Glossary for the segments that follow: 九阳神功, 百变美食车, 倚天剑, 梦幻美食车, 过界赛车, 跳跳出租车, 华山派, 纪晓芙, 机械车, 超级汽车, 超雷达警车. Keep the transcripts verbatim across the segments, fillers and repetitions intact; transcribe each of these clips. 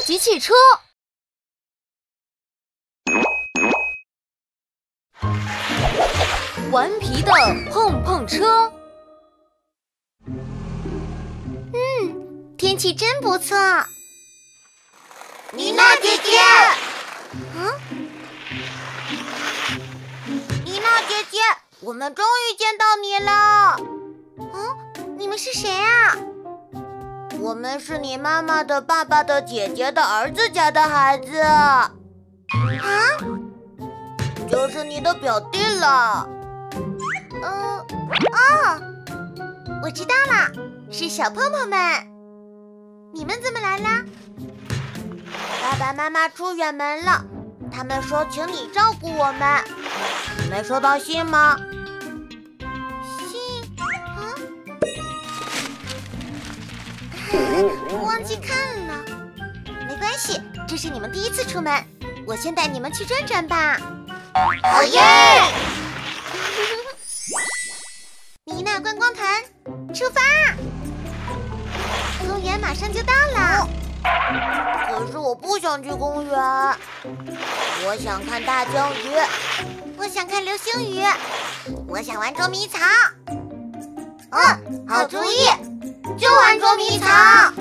超级汽车。顽皮的碰碰车。嗯，天气真不错。妮娜姐姐，嗯，妮娜姐姐，我们终于见到你了。 你们是谁啊？我们是你妈妈的爸爸的姐姐的儿子家的孩子啊，就是你的表弟了。嗯、呃，哦，我知道了，是小碰碰们。你们怎么来啦？爸爸妈妈出远门了，他们说请你照顾我们。你没收到信吗？ 忘记看了，没关系，这是你们第一次出门，我先带你们去转转吧。好耶！妮娜观光团，出发！公园马上就到了。可是我不想去公园，我想看大鲸鱼，我想看流星雨，我想玩捉迷藏。嗯，好主意，就玩捉迷藏。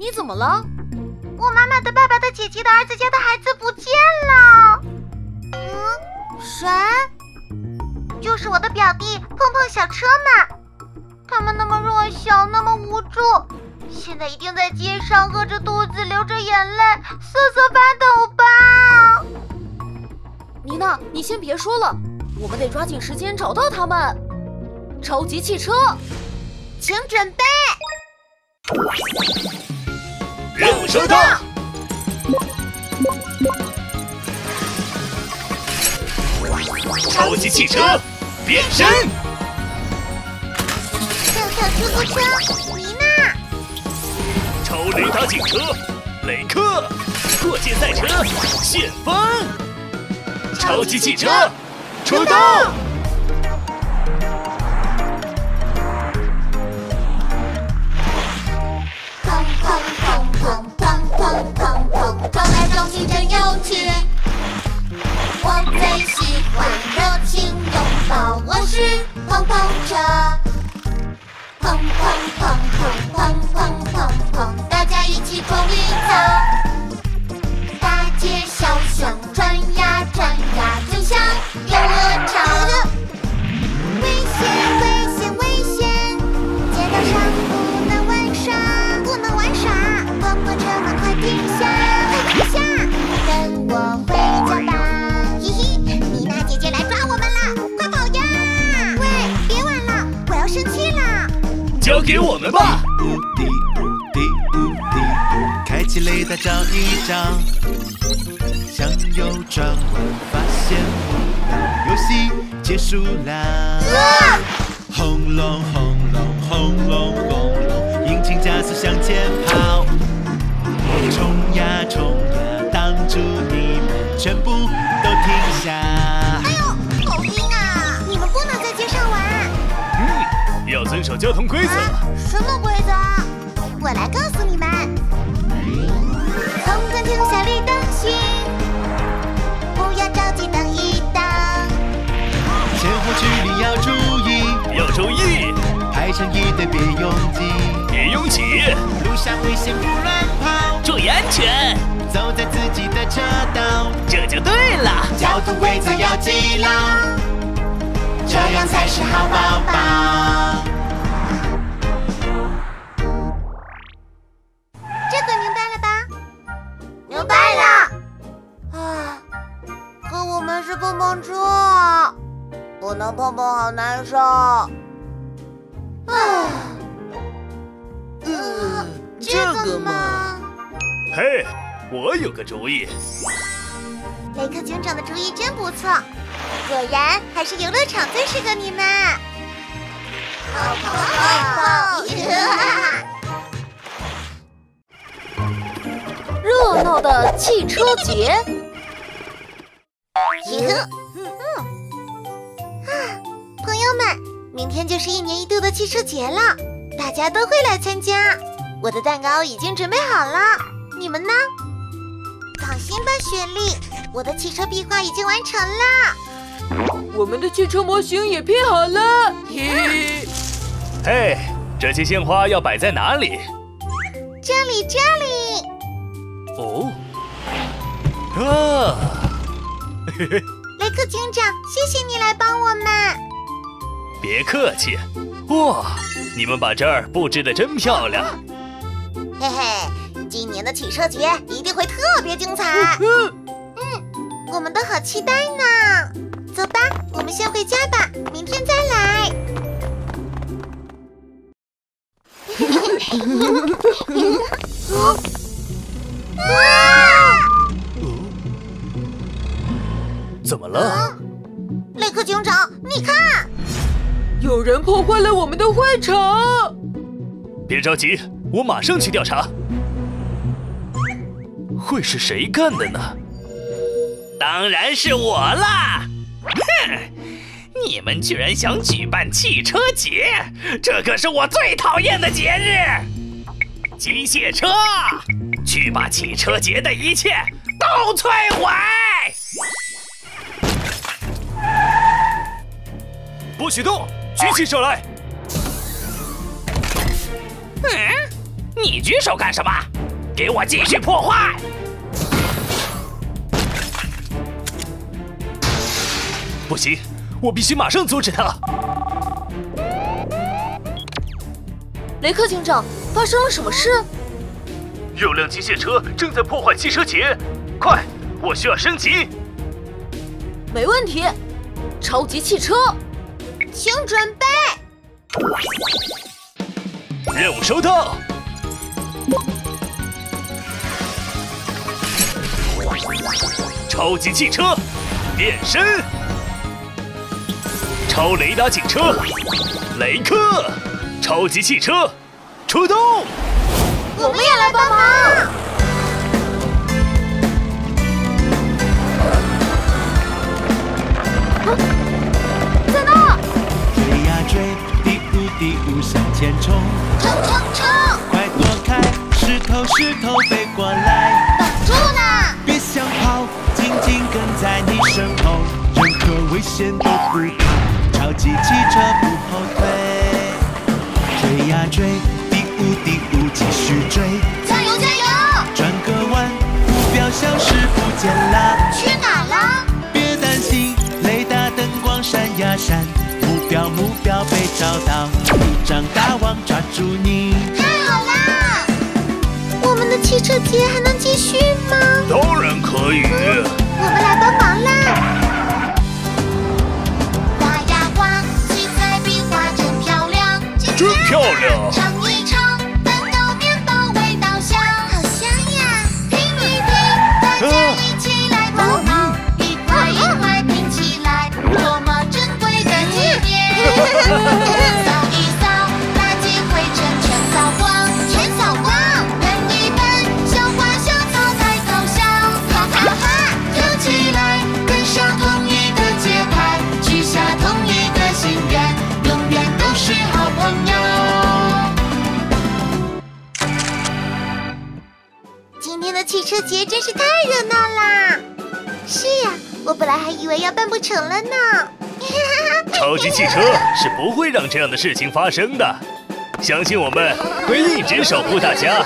你怎么了？我妈妈的爸爸的姐姐的儿子家的孩子不见了。嗯，谁？就是我的表弟碰碰小车们。他们那么弱小，那么无助，现在一定在街上饿着肚子，流着眼泪，瑟瑟发抖吧。妮娜，你先别说了，我们得抓紧时间找到他们。超级汽车，请准备。 任务收到。超级汽车变身。跳跳出租车，妮娜。超雷达警车，雷克。过界赛车，旋风。超级汽车出动。 给我们吧！开启雷达找一找，向右转弯发现游戏结束啦！轰隆轰隆轰隆轰隆，引擎加速向前跑，冲呀冲呀，挡住你们全部都停下！哎呦，好晕啊！你们不能在街上玩。嗯。 要遵守交通规则、啊。什么规则？我来告诉你们。红灯停下，绿灯行，不要着急等一等。前后距离要注意，要注意。排成一队别拥挤，别拥挤。路上危险不乱跑，注意安全。走在自己的车道，这就对了。交通规则要记牢，这样才是好宝宝。 碰碰车，不能碰碰，好难受。啊，嗯，这个嘛。嘿，我有个主意。雷克警长的主意真不错，果然还是游乐场最适合你们。好棒好棒！热闹的汽车节。朋友们，明天就是一年一度的汽车节了，大家都会来参加。我的蛋糕已经准备好了，你们呢？ 小心吧，雪莉！我的汽车壁画已经完成了，我们的汽车模型也拼好了。嘿，嘿，这些鲜花要摆在哪里？这里，这里。哦，啊！雷克警长，谢谢你来帮我们。别客气。哇，你们把这儿布置得真漂亮。嘿嘿。 今年的汽车节一定会特别精彩，嗯，我们都好期待呢。走吧，我们先回家吧，明天再来。啊！怎么了？雷克警长，你看，有人破坏了我们的会场。别着急，我马上去调查。 会是谁干的呢？当然是我啦！哼，你们居然想举办汽车节，这可是我最讨厌的节日！机械车，去把汽车节的一切都摧毁！不许动，举起手来！嗯，你举手干什么？给我继续破坏！ 不行，我必须马上阻止他！雷克警长，发生了什么事？有辆机械车正在破坏汽车节，快，我需要升级！没问题，超级汽车，请准备！任务收到。超级汽车，变身！ 超雷达警车，雷克，超级汽车，出动！我们也来帮忙。在那！追呀追，嘀咕嘀咕向前冲，冲冲冲！快躲开，石头石头飞过来，挡住啦！别想跑，紧紧跟在你身后，任何危险都不怕。 超级汽车不后退，追呀追，嘀咕嘀咕继续追，加油加油！转个弯，目标消失不见啦，去哪啦？别担心，雷达灯光闪呀闪，目标目标被找到，一张大网抓住你！太好啦！我们的汽车节还能继续吗？当然可以，嗯、我们来帮忙啦！ 真漂亮！尝一尝，蛋糕面包味道香，好香呀！拼一拼，大家一起来帮忙，一块一块拼起来，多么珍贵的纪念！扫一扫，垃圾灰尘全扫光，全扫光！喷一喷，小花小草太搞笑，哈哈哈！跳起来，跟上同一个节拍，许下同一个心愿，永远都是好朋友。 汽车节真是太热闹啦！是呀，我本来还以为要办不成了呢。超级汽车是不会让这样的事情发生的，相信我们会一直守护大家。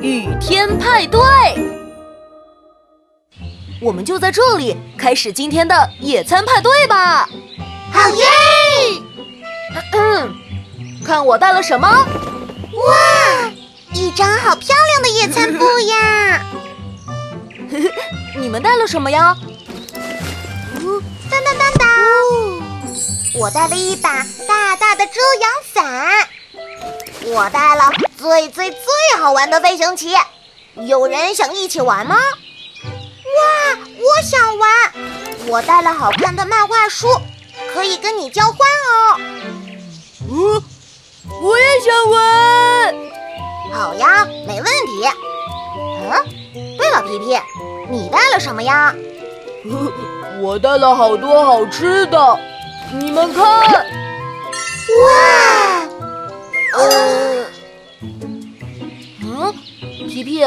雨天派对，我们就在这里开始今天的野餐派对吧！好耶！嗯，看我带了什么？哇！ 一张好漂亮的野餐布呀！你们带了什么呀？嗯，当当当当！我带了一把大大的遮阳伞，我带了最最最好玩的飞行棋。有人想一起玩吗？哇，我想玩！我带了好看的漫画书，可以跟你交换哦。嗯，我也想玩。好呀，没问题。嗯，对了，皮皮，你带了什么呀？我带了好多好吃的，你们看。哇！呃，嗯，皮皮。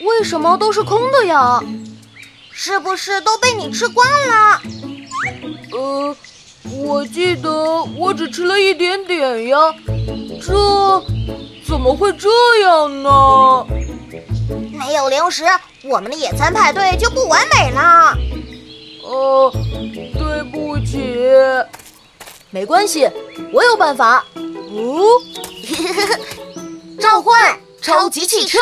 为什么都是空的呀？是不是都被你吃光了？呃，我记得我只吃了一点点呀，这怎么会这样呢？没有零食，我们的野餐派对就不完美了。呃，对不起。没关系，我有办法。哦，召唤超级汽车。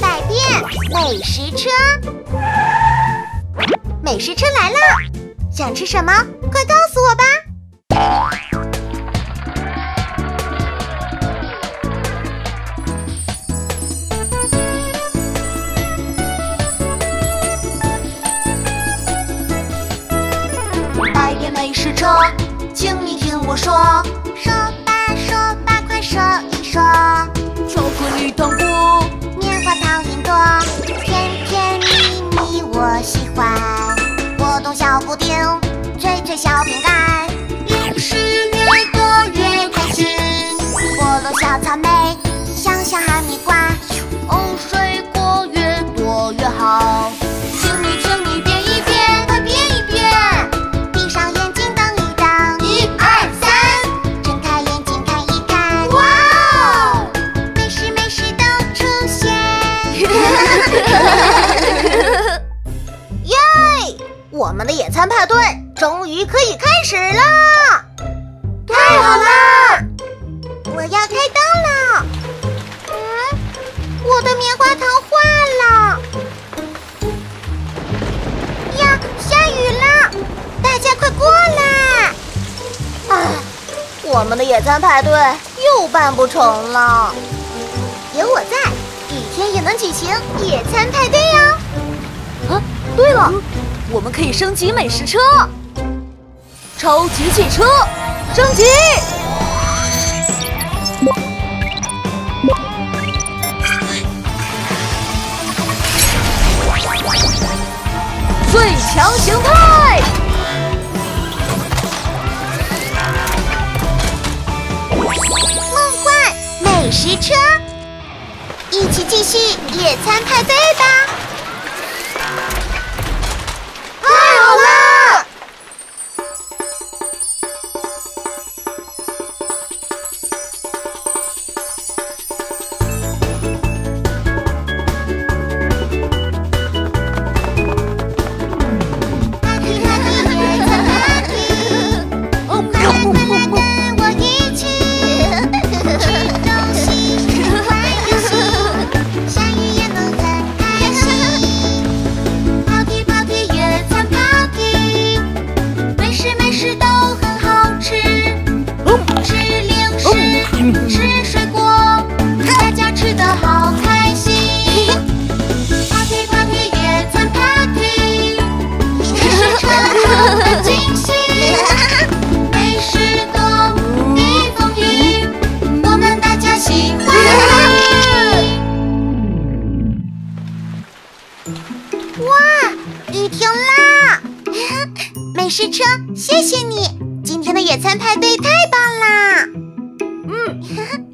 百变美食车，美食车来了！想吃什么？快告诉我吧！ 美食车，请你听我说，说吧说吧，快说一说。巧克力糖果，棉花糖云朵，甜甜蜜蜜我喜欢。果冻小布丁，脆脆小饼干，零食越多越开心。菠萝小草莓，香香哈密瓜，哦，水果越多越好。 我们的野餐派对终于可以开始啦！太好啦！我要开灯了。嗯，我的棉花糖化了。呀，下雨啦！大家快过来！唉，我们的野餐派对又办不成了。有我在，一天也能举行野餐派对呀！啊，对了。 我们可以升级美食车，超级汽车升级。最强形态，梦幻美食车，一起继续野餐派对吧！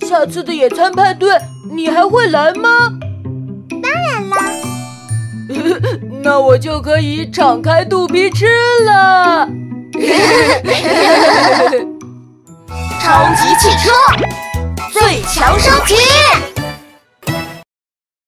下次的野餐派对，你还会来吗？当然了，那我就可以敞开肚皮吃了。超级汽车，最强升级。